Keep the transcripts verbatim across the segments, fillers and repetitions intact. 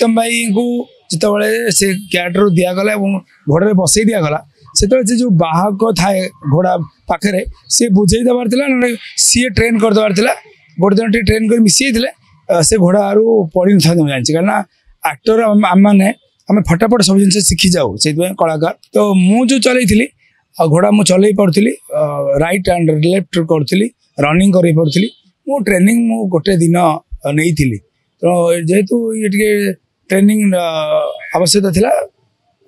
प्रीतम भाई को जिते से क्याड्रु दिगला और घोड़े बसई दिगला से जो बाहक थाए घोड़ा पाखे सी बुझे देवार ना सी ट्रेन करदेवार गोटे दिन ट्रेन कर मिसई से घोड़ा पड़ ना जानी कहना आक्टर आम मैंने आम फटाफट सब जिन शिखी जाऊ से कलाकार तो मुझे चलती घोड़ा मुझे चल पारी रईट एंड लेफ्ट करी रनिंग कर पारी मो ट्रेनिंग मु गोटे दिन नहीं थी तो जेहेतु ये टे ट्रेनिंग आवश्यकता थिला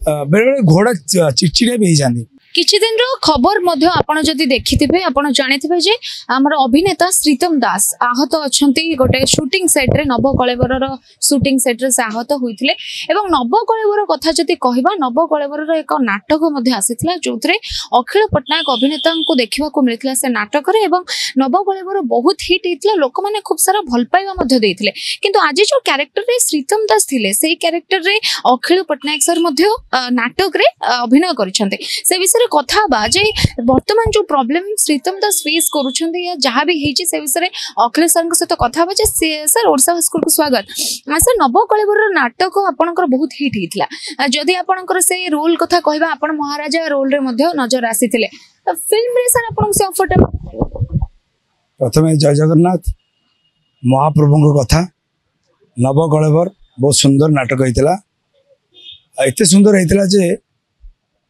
बेले बेले घोड़ा चिड़चिड़े भी जानी किछि दिन रो खबर मध्य आपण जदी देखिथिबे आपण जानिथिबे जे हमर अभिनेता श्रीतम दास आहत अछंती गोटे शूटिंग सेट रे नवकळेबर रो शूटिंग सेट रे आहत होइथिले एवं नवकळेबर कथा जदी कहबा नवकळेबर रो एक नाटक मध्य आसीथिला जोंतरे अखिल पट्टनायक अभिनेता को देखिबा को मिलथिला से नाटक रे एवं नवकळेबर बहुत हिट हेतला लोक माने खूब सारा भल पाइबा मध्य देथिले किंतु आज जो कैरेक्टर रे श्रीतम दास थिले सेही कैरेक्टर रे अखिल पट्टनायक सर मध्य नाटक रे अभिनय करिसथि से कथा बाजे वर्तमान जो प्रॉब्लम श्रीतम दास फेस करूछंदी या जहां भी हेची से विषय रे अखिल सर के सहित कथा बाजे सर ओडिशा भास्कर को स्वागत सर नवकळेबर नाटक आपनकर बहुत हिट हेतला जदी आपनकर से रोल कथा कहबा आपन महाराजा रोल रे मध्य नजर आसीथिले तो फिल्म रे सर आपन से ऑफर प्रथमे जय जगन्नाथ महाप्रभु को कथा नवकळेबर बहुत सुंदर नाटक हेतला एते सुंदर हेतला जे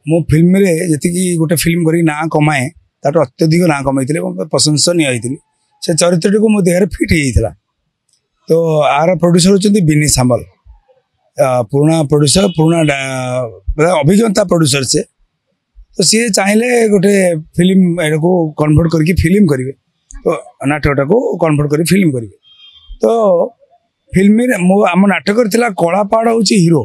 मो फिल्म रे जी गोटे फिल्म करी ना कमाए ताटू अत्यधिक ना कमाई प्रशंसन होती से चरित्र को मो देह फिट होता तो आर प्रोड्यूसर होती बिनी सामल पुराना प्रोड्यूसर पुराना अभिज्ञता प्रोड्यूसर से तो सी चाहिए गोटे फिल्म को कन्वर्ट करके फिल्म करेंगे तो नाटकटा को कन्वर्ट कर फिल्म करेंगे तो फिल्म मो आम नाटक कलापाड़ हूँ हीरो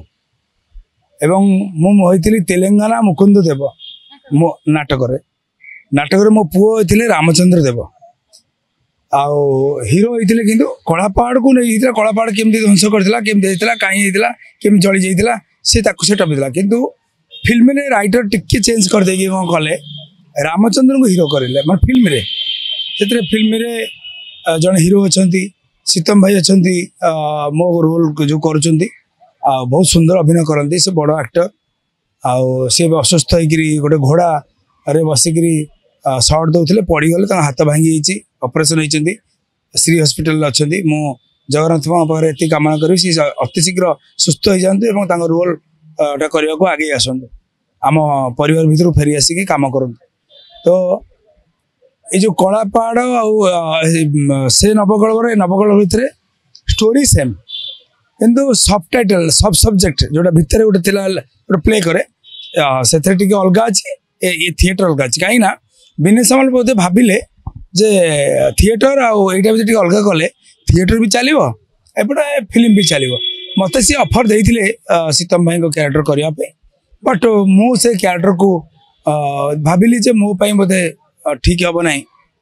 एवं मुझे तेलंगाना मुकुंद देव मो नाटक नाटक मो पुओ थे रामचंद्र देव आउ हीरो होते कि कलापाड़ को नहीं कलापाड़ केमती ध्वंस करता केमती कहीं केमती जली जाता सी से टपीला कितु फिल्म राइटर टिके चेंज करदे कौन कले रामचंद्र को हीरो करेले मैं फिल्म से फिल्म जड़े हीरो अच्छा श्रीतम भाई अच्छा मो रोल जो कर आ बहुत सुंदर अभिनय करती से बड़ एक्टर आउ सी अस्वस्थ होकर गोटे घोड़ा रे बसिक सर्ट दौले पड़गले हाथ भांगी ऑपरेशन होती श्री हॉस्पिटल अच्छा मु जगन्नाथ पाखे ये कामना करी सी अति शीघ्र सुस्थ हो जाते रोल करने को आगे आसतु आम पर भर फेरी आसिक कम करूँ तो ये जो कलापाड़ आ से नवकळेबर नवकळेबर भितर स्टोरी सेम किंतु सब टाइटल सब सब्जेक्ट जोटा भितर गोटे गोटे प्ले करे से अलग अच्छे ये थिएटर अलग अच्छे कहीं बिनेश सामल बोधे भाविले जे थिएटर आईटा भी अलग कले थिएटर भी चलो एपटे फिल्म भी चलो मत सी ऑफर दे श्रीतम भाई को कैरेक्टर करने बट मुझे कैरेक्टर को भाविली जे मोपाई बोधे ठीक हम ना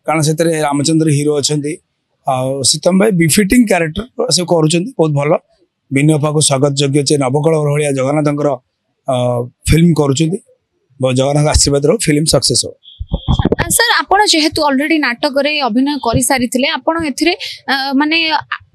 कारण से रामचंद्र हीरो अच्छा श्रीतम भाई बिफिटिंग कैरेक्टर से कर बहुत भल विनोपा को स्वागत योग्य से नवकळेबर भलिया जगन्नाथ फिल्म कर जगन्नाथ आशीर्वाद रो फिल्म सक्सेस हो सर आप जेहेतु ऑलरेडी नाटक अभिनय कर सारी थे माने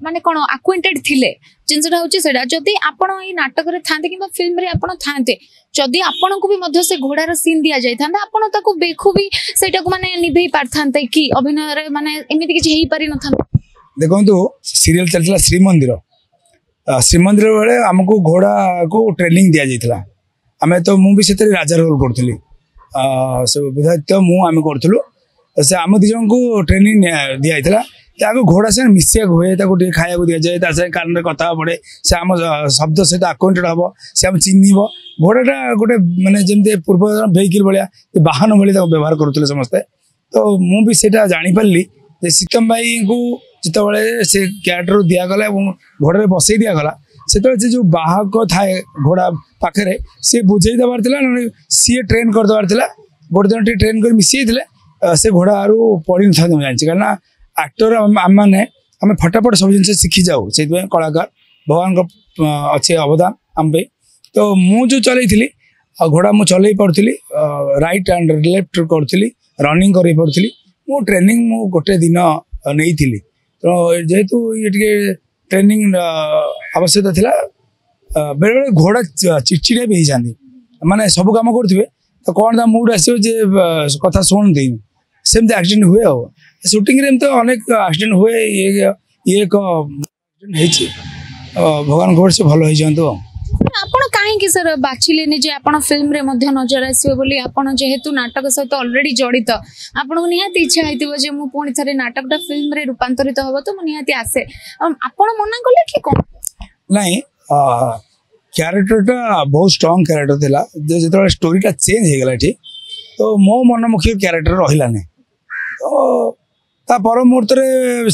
माने कौन आक्वेंटेड थिले जिनसटा होची सेडा जदी आपण ए नाटक रे थांते किबा फिल्म रे आपण थांते जदी आपण को भी मध्य से घोड़ा रो सीन दिया जाय थांदा आपण ताको बेखुबी सेटा को माने निभई पारथांते कि अभिनय रे माने एमिति किछ हेई पारि न थांदा देखंतु सीरियल चलथिला श्री मंदिर श्री मंदिर बेले हमको घोड़ा को ट्रेनिंग दिया जायतिला हमें तो मु भी सेते राजा रोल करथली आ से विधायक मु हम करथलु से हम दिजन को ट्रेनिंग दिया जायतिला घोड़ा सारे मिसेक हुए टे खाया दि जाए कान में कथा पड़े से आम शब्द सहित आक्वेंटेड हम से आम चिन्ह घोड़ाटा गोटे मैंने जमी पूर्व वेहिकल भाया बाहन भाई व्यवहार करुले समस्ते तो मुझे सेटा जापारि श्रीतम भाई को जिते से क्याड्रु दिगला और घोड़े बसई दिगला से जो बाहक थाए घोड़ा पाखे सी बुझे देवार ना सी ट्रेन करदेवार गोटे दिन ट्रेन कर मिसई से घोड़ा पड़ ना जानी कहना एक्टर आम मैंने आम फटाफट सब जिन शिखी जाऊ से कलाकार भगवान अच्छे अवदान आम तो मुझे चलती घोड़ा मुझे चल पारी रईट एंड लेफ्ट करी रनिंग कर पारी मो ट्रेनिंग मु गोटे दिन नहीं थी तो जेहेतु ये टे ट्रेनिंग आवश्यकता बेले बेले घोड़ा चिड़चिड़िया भी होती माने सब कम करेंगे तो कौन ता मुड आस कथा शुण दे सेमती आक्सीडेट हुए आ सुटिंग अनेक आक्सीडेट हुए ये ये एक भगवान गोड़ से भल हो कहीं सर बाछिले जे आपन फिल्म रे मध्य नजर आसीबो बोली आपन जेहेतु नाटक सहित ऑलरेडी जड़ित आपन को निहाती इच्छा हैतिबो जे मु पुणी थरे नाटकटा फिल्म रे रूपांतरित होबो तो मु निहाती आसे आपन मना करले कि कोन नाही क्यारेक्टरटा बहुत स्ट्रांग क्यारेक्टर दिला जे जेतरा स्टोरीटा चेंज हे गेला ठीक तो मो मनमुखी क्यारेक्टर रहिला नै तो ता पर मुहूर्त रे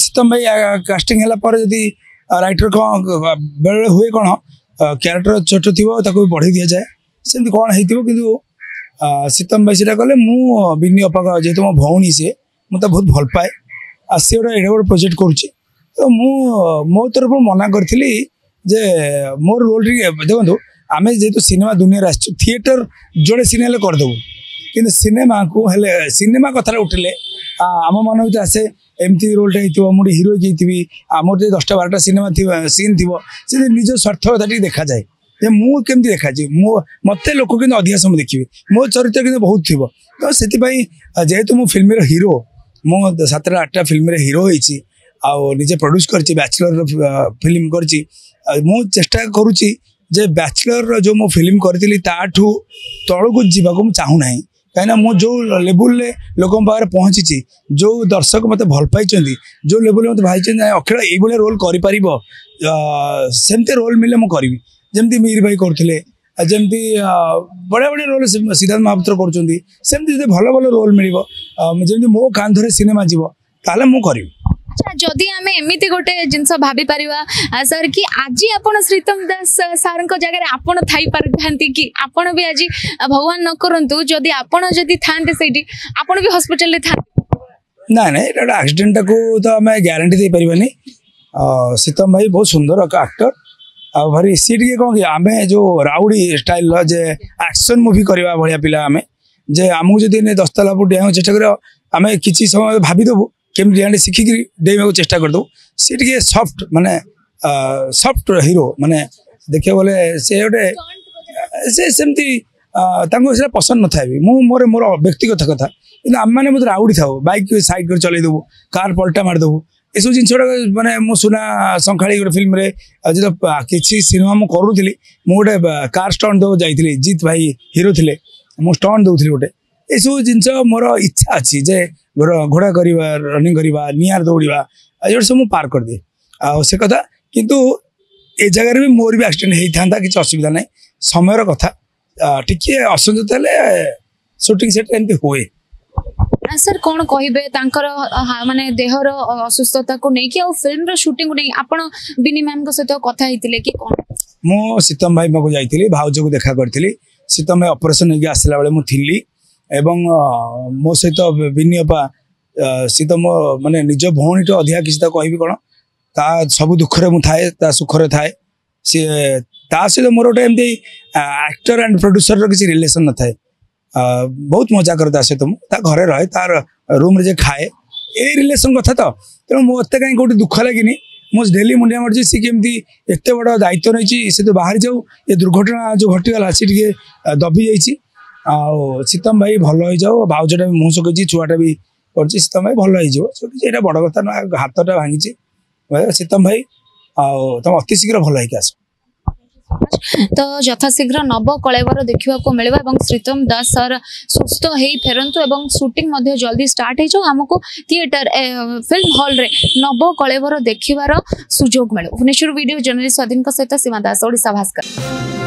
सीतम भाई कास्टिंग हला पर जदी राइटर को बेले हुए कोन क्यारेक्टर छोट थी भी बढ़े दि जाए सेमती कौन हो सीतम भाई सीटा कले मुनि अपाक जेहतु मो भौणी सी मत बहुत भल पाए आ सी गोटे एडे बड़े प्रोजेक्ट करुच्चे तो मु मो तरफ मना करी जे मोर रोल देखो आम जेहतु सिनेमा दुनिया थिएटर जोड़े सिनेमा करदेबू कि सिनेमा को सिनेमा कथा उठिले आम मन भर आसे एमती रोलटा हो मुझे हिरो थी आमर जो दसटा बारटा सिनेमा थी सीन थी से निज स्वार्थ कथा टी देखा जाए जे मु केमती देखा मो मत लोक कि अधिक समय देखिए मो चरित्र कि बहुत थी तो से जेहेतु मु फिल्म हिरो मो सतटा आठटा फिल्म हिरो निजे प्रोड्यूस कर बैचलर फिल्म कर मु चेष्टा करुच्ची जे बैचलर जो मो फिल्म करी ताठू तौक जावाक चाहूना कहीं मु जो लेवल लोक पाखे पहुँची जो दर्शक मत भल पाई जो लेवल मत भाई अखिल ये रोल कर सेमती रोल मिले मुझे करी जमी मीर भाई करते जमी बढ़िया बढ़िया रोल सिद्धार्थ महापात्र करमती भल भल रोल मिल जमी मो कांधरे सिनेमा जीव ताले मु करी जदि आम एमती गोटे जिनस भाई पार सर कि आज आप श्रीतम दास सार जगह आपड़ थी पारे कि आपण भी आज भगवान न करूँ जदि आपड़ जदि था आपड़ भी हस्पिटाल था ना ना ये आक्सीडेटा को तो आम ग्यारंटी दे पारानी सीतम भाई बहुत सुंदर आक्टर आ भारी सी टे कौन कि आम जो राउडी स्टाइल जे एक्शन मुवी करवा भाया पिला आम जे आमको जब दस ताला डेहाँ चेस्ट कर आम किसी समय भादबू केमती आने शिखिक डेवा चेस्टा करदे सी टे सफ्ट माने सफ्ट हिरो माने देखे बोले से गोटे से सेमती से पसंद न था मोर मोर व्यक्तिगत कथा कि आम मैंने मतलब राउडी था बैक सैड कर चलू कार पलटा मारदेबू ये सब जिन मैंने मो सुना संखाड़ी गोटे फिल्म जो किसी सिनेमा मुझे करूँ मुझे गोटे कार स्टंट दे जाइली जीत भाई हिरो थे मुझे स्टंट दूसरी गोटे ये सब जिनस मोर इच्छा अच्छी जे घोड़ा करवा रनिंग करवा निआर दौड़ा ये सब मुझे पार करदे आ से कथा किंतु ए जगह भी मोर भी एक्सीडेंट होता था किसी असुविधा ना समय कथा टी असंजता सुटिंग सेट एमती हुए सर कौन कहे माने देहर असुस्थता को लेकिन आ फिल्म रो शूटिंग को नहीं आपन बिनी मैम को सहित कथा हेतिले कि कोन मो सीतम भाई मको जाइतिली भाउज को देखा करथिली सीतम भाई ऑपरेशन हे आसला बेले मु थिली एवं मो सहित विनियपा सी तो मो माने निज भौणी अधिका किसी कहबी कौन ता सब दुखरे मु थाए ता सुखरे थाए सी ता सहित मोर गोटे एमती एक्टर एंड प्रोड्यूसर रो किसी रिलेशन न थाए बहुत मजा करे ता सहित मुझे घरे रहे तार रूम रे खाए ए रिलेशन कथा तो तेणु मत कहीं कौटे दुख लगे मुझे डेली मुंडिया मार्च सी केमती एत बड़ दायित्व नहीं सी तो बाहरी जाऊ ये दुर्घटना जो घटीगला सी टे दबी जाइए आ सीतम भाई भल हो जाओ भाउजटा भी मुँह सुखी छुआटा भी कर सीतम भाई भल हो बड़ कथा ना हाथ टा भांगी सीतम भाई आम अति शीघ्र भल हो आस तो यथाशीघ्र नवकळेबर देखा मिलवा और श्रीतम दास सर सुस्थ हो फेरतु और शूटिंग जल्दी स्टार्ट हो आमको थिएटर फिल्म हॉल रे नवकळेबर देखार सुजोग मिले भुवनेश्वर वीडियो जर्नलिस्ट स्वाधीन सहित सीमा दास ओडिशा भास्कर।